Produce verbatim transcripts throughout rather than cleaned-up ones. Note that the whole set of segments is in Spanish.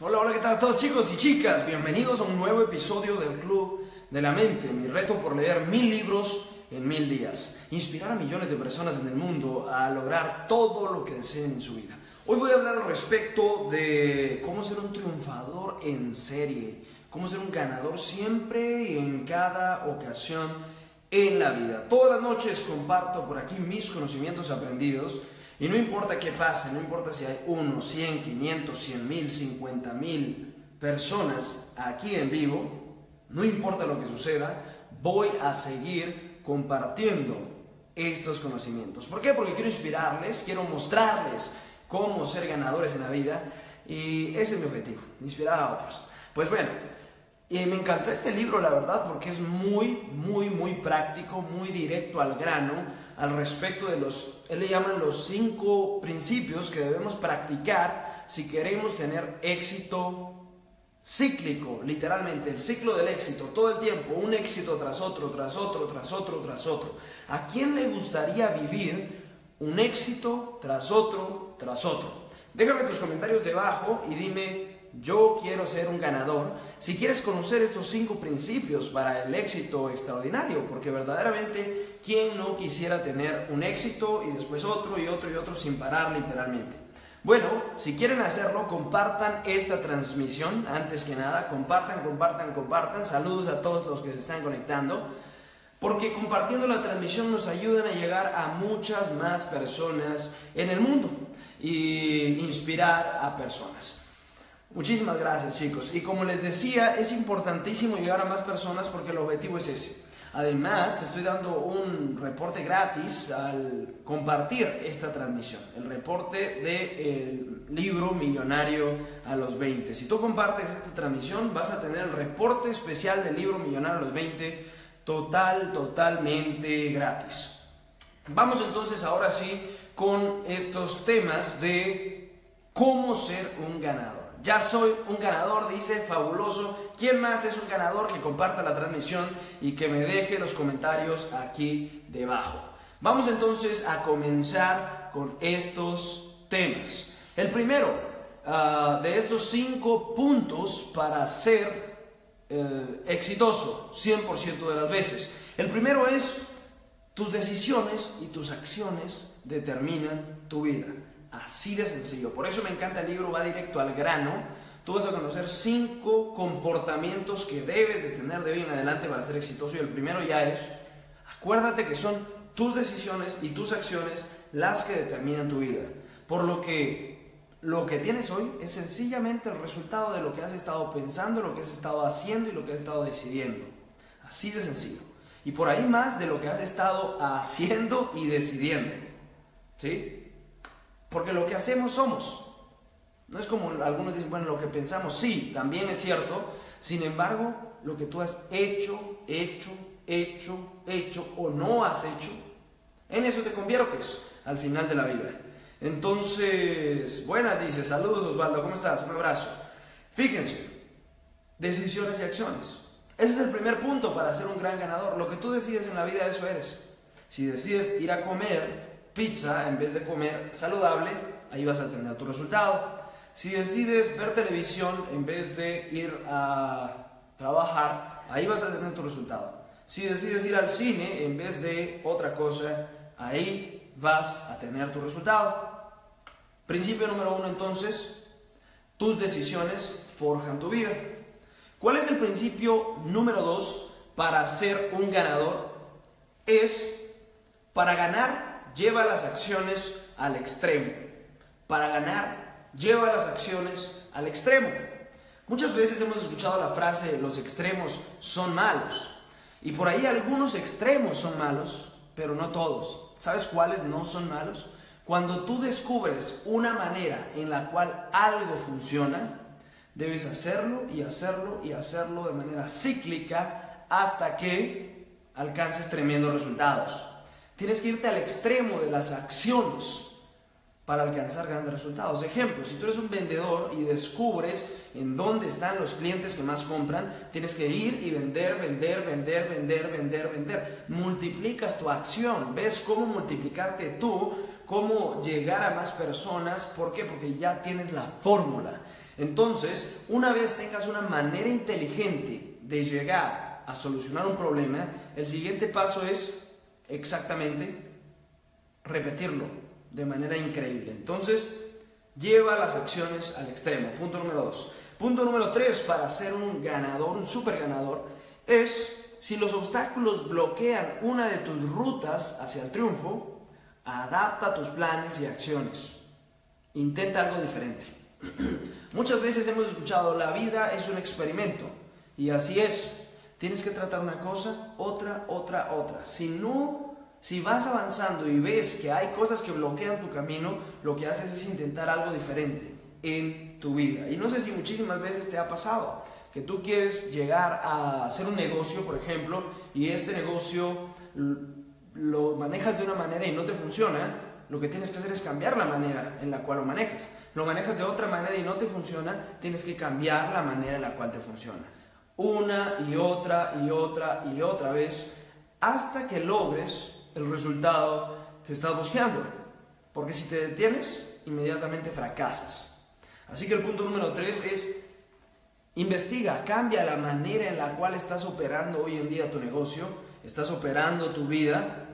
Hola, hola, ¿qué tal a todos, chicos y chicas? Bienvenidos a un nuevo episodio del Club de la Mente. Mi reto por leer mil libros en mil días. Inspirar a millones de personas en el mundo a lograr todo lo que deseen en su vida. Hoy voy a hablar al respecto de cómo ser un triunfador en serie. Cómo ser un ganador siempre y en cada ocasión en la vida. Todas las noches comparto por aquí mis conocimientos aprendidos. Y no importa qué pase, no importa si hay uno, cien, quinientos, cien mil, cincuenta mil personas aquí en vivo, no importa lo que suceda, voy a seguir compartiendo estos conocimientos. ¿Por qué? Porque quiero inspirarles, quiero mostrarles cómo ser ganadores en la vida y ese es mi objetivo, inspirar a otros. Pues bueno, y me encantó este libro, la verdad, porque es muy, muy, muy práctico, muy directo al grano. Al respecto de los, él le llaman los cinco principios que debemos practicar si queremos tener éxito cíclico, literalmente, el ciclo del éxito, todo el tiempo, un éxito tras otro, tras otro, tras otro, tras otro. ¿A quién le gustaría vivir un éxito tras otro, tras otro? Déjame tus comentarios debajo y dime, yo quiero ser un ganador. Si quieres conocer estos cinco principios para el éxito extraordinario, porque verdaderamente... ¿Quién no quisiera tener un éxito y después otro y otro y otro sin parar literalmente? Bueno, si quieren hacerlo, compartan esta transmisión, antes que nada, compartan, compartan, compartan. Saludos a todos los que se están conectando, porque compartiendo la transmisión nos ayudan a llegar a muchas más personas en el mundo e inspirar a personas. Muchísimas gracias, chicos. Y como les decía, es importantísimo llegar a más personas porque el objetivo es ese. Además, te estoy dando un reporte gratis al compartir esta transmisión, el reporte del libro Millonario a los veinte. Si tú compartes esta transmisión, vas a tener el reporte especial del libro Millonario a los veinte, total, totalmente gratis. Vamos entonces ahora sí con estos temas de cómo ser un ganador. Ya soy un ganador, dice, fabuloso. ¿Quién más es un ganador? Que comparta la transmisión y que me deje los comentarios aquí debajo. Vamos entonces a comenzar con estos temas. El primero uh, de estos cinco puntos para ser uh, exitoso cien por ciento de las veces. El primero es: tus decisiones y tus acciones determinan tu vida. Así de sencillo. Por eso me encanta el libro, va directo al grano. Tú vas a conocer cinco comportamientos que debes de tener de hoy en adelante para ser exitoso. Y el primero ya es, acuérdate que son tus decisiones y tus acciones las que determinan tu vida. Por lo que lo que tienes hoy es sencillamente el resultado de lo que has estado pensando, lo que has estado haciendo y lo que has estado decidiendo. Así de sencillo. Y por ahí más de lo que has estado haciendo y decidiendo. ¿Sí? Porque lo que hacemos somos. No es como algunos dicen, bueno, lo que pensamos, sí, también es cierto. Sin embargo, lo que tú has hecho, hecho, hecho, hecho o no has hecho, en eso te conviertes al final de la vida. Entonces, buenas, dice, saludos Osvaldo, ¿cómo estás? Un abrazo. Fíjense, decisiones y acciones. Ese es el primer punto para ser un gran ganador. Lo que tú decides en la vida, eso eres. Si decides ir a comer pizza en vez de comer saludable, ahí vas a tener tu resultado. Si decides ver televisión en vez de ir a trabajar, ahí vas a tener tu resultado. Si decides ir al cine en vez de otra cosa, ahí vas a tener tu resultado. Principio número uno, entonces, tus decisiones forjan tu vida. ¿Cuál es el principio número dos para ser un ganador? Es, para ganar, lleva las acciones al extremo. Para ganar, lleva las acciones al extremo. Muchas veces hemos escuchado la frase, los extremos son malos. Y por ahí algunos extremos son malos, pero no todos. ¿Sabes cuáles no son malos? Cuando tú descubres una manera en la cual algo funciona, debes hacerlo y hacerlo y hacerlo de manera cíclica hasta que alcances tremendos resultados. Tienes que irte al extremo de las acciones para alcanzar grandes resultados. Ejemplo, si tú eres un vendedor y descubres en dónde están los clientes que más compran, tienes que ir y vender, vender, vender, vender, vender, vender. Multiplicas tu acción, ves cómo multiplicarte tú, cómo llegar a más personas. ¿Por qué? Porque ya tienes la fórmula. Entonces, una vez tengas una manera inteligente de llegar a solucionar un problema, el siguiente paso es exactamente repetirlo de manera increíble. Entonces, lleva las acciones al extremo. Punto número dos. Punto número tres para ser un ganador, un super ganador, es si los obstáculos bloquean una de tus rutas hacia el triunfo, adapta tus planes y acciones. Intenta algo diferente. Muchas veces hemos escuchado, la vida es un experimento, y así es. Tienes que tratar una cosa, otra, otra, otra. Si no, si vas avanzando y ves que hay cosas que bloquean tu camino, lo que haces es intentar algo diferente en tu vida. Y no sé si muchísimas veces te ha pasado que tú quieres llegar a hacer un negocio, por ejemplo, y este negocio lo manejas de una manera y no te funciona. Lo que tienes que hacer es cambiar la manera en la cual lo manejas. Lo manejas de otra manera y no te funciona, tienes que cambiar la manera en la cual te funciona. Una y otra y otra y otra vez, hasta que logres el resultado que estás buscando. Porque si te detienes, inmediatamente fracasas. Así que el punto número tres es: investiga, cambia la manera en la cual estás operando hoy en día tu negocio, estás operando tu vida.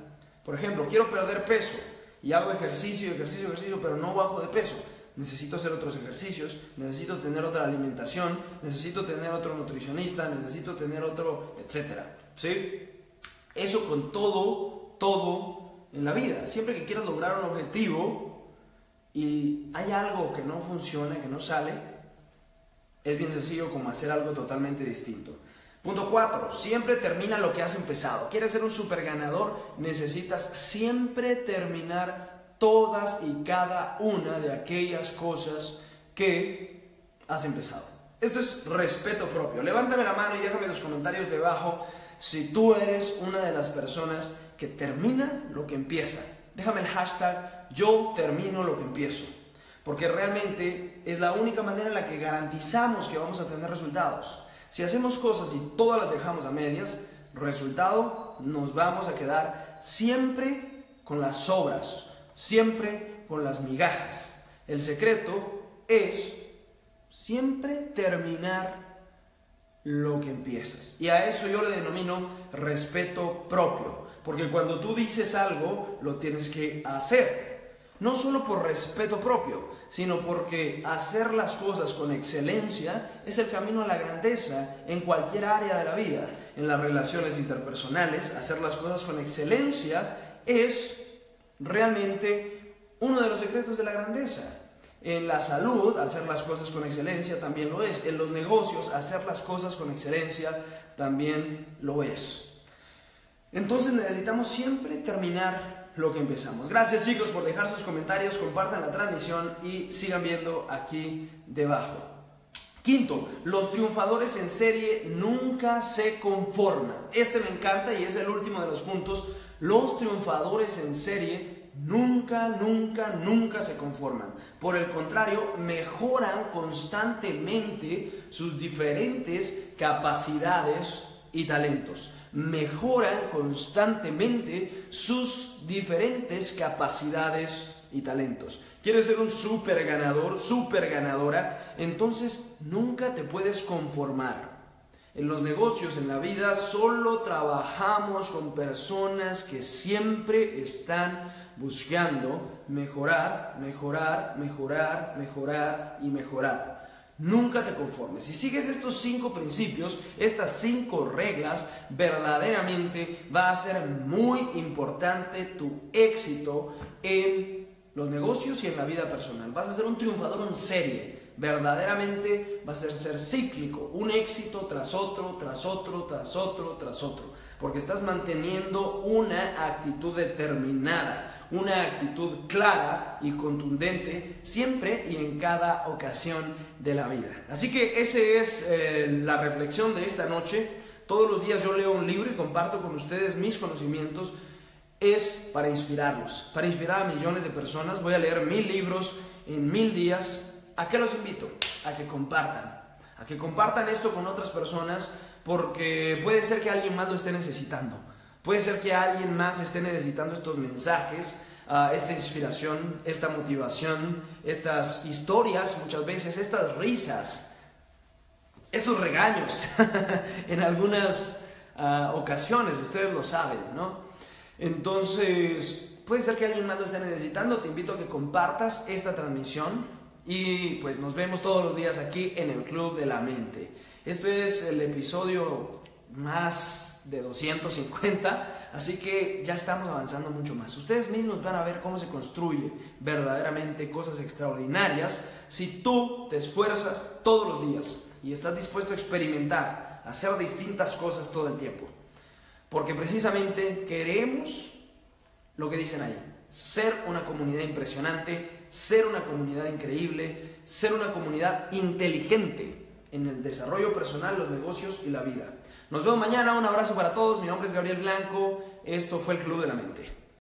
Por ejemplo, quiero perder peso y hago ejercicio, ejercicio, ejercicio, pero no bajo de peso. Necesito hacer otros ejercicios, necesito tener otra alimentación, necesito tener otro nutricionista, necesito tener otro, etcétera. ¿Sí? Eso con todo, todo en la vida. Siempre que quieras lograr un objetivo y hay algo que no funciona, que no sale, es bien sencillo como hacer algo totalmente distinto. Punto cuatro, siempre termina lo que has empezado. ¿Quieres ser un super ganador? Necesitas siempre terminar todas y cada una de aquellas cosas que has empezado. Esto es respeto propio. Levántame la mano y déjame en los comentarios debajo si tú eres una de las personas que termina lo que empieza. Déjame el hashtag yo termino lo que empiezo. Porque realmente es la única manera en la que garantizamos que vamos a tener resultados. Si hacemos cosas y todas las dejamos a medias, resultado, nos vamos a quedar siempre con las sobras, siempre con las migajas. El secreto es siempre terminar lo que empiezas. Y a eso yo le denomino respeto propio, porque cuando tú dices algo, lo tienes que hacer. No solo por respeto propio, sino porque hacer las cosas con excelencia es el camino a la grandeza en cualquier área de la vida. En las relaciones interpersonales, hacer las cosas con excelencia es realmente uno de los secretos de la grandeza. En la salud, hacer las cosas con excelencia también lo es. En los negocios, hacer las cosas con excelencia también lo es. Entonces necesitamos siempre terminar lo que empezamos. Gracias, chicos, por dejar sus comentarios, compartan la transmisión y sigan viendo aquí debajo. Quinto, los triunfadores en serie nunca se conforman. Este me encanta y es el último de los puntos. Los triunfadores en serie nunca, nunca, nunca se conforman. Por el contrario, mejoran constantemente sus diferentes capacidades y talentos. Mejoran constantemente sus diferentes capacidades y talentos. ¿Quieres ser un super ganador, super ganadora? Entonces nunca te puedes conformar. En los negocios, en la vida, solo trabajamos con personas que siempre están buscando mejorar, mejorar, mejorar, mejorar y mejorar. Nunca te conformes. Si sigues estos cinco principios, estas cinco reglas, verdaderamente va a ser muy importante tu éxito en los negocios y en la vida personal. Vas a ser un triunfador en serie. Verdaderamente vas a ser cíclico, un éxito tras otro, tras otro, tras otro, tras otro. Porque estás manteniendo una actitud determinada, una actitud clara y contundente siempre y en cada ocasión de la vida. Así que esa es eh, la reflexión de esta noche. Todos los días yo leo un libro y comparto con ustedes mis conocimientos. Es para inspirarlos, para inspirar a millones de personas. Voy a leer mil libros en mil días. ¿A qué los invito? A que compartan. A que compartan esto con otras personas, porque puede ser que alguien más lo esté necesitando. Puede ser que alguien más esté necesitando estos mensajes, uh, esta inspiración, esta motivación, estas historias muchas veces, estas risas, estos regaños en algunas uh, ocasiones, ustedes lo saben, ¿no? Entonces, puede ser que alguien más lo esté necesitando. Te invito a que compartas esta transmisión y pues nos vemos todos los días aquí en el Club de la Mente. Este es el episodio más de doscientos cincuenta, así que ya estamos avanzando mucho más. Ustedes mismos van a ver cómo se construye verdaderamente cosas extraordinarias si tú te esfuerzas todos los días y estás dispuesto a experimentar, a hacer distintas cosas todo el tiempo. Porque precisamente queremos lo que dicen ahí, ser una comunidad impresionante, ser una comunidad increíble, ser una comunidad inteligente en el desarrollo personal, los negocios y la vida. Nos vemos mañana, un abrazo para todos, mi nombre es Gabriel Blanco, esto fue el Club de la Mente.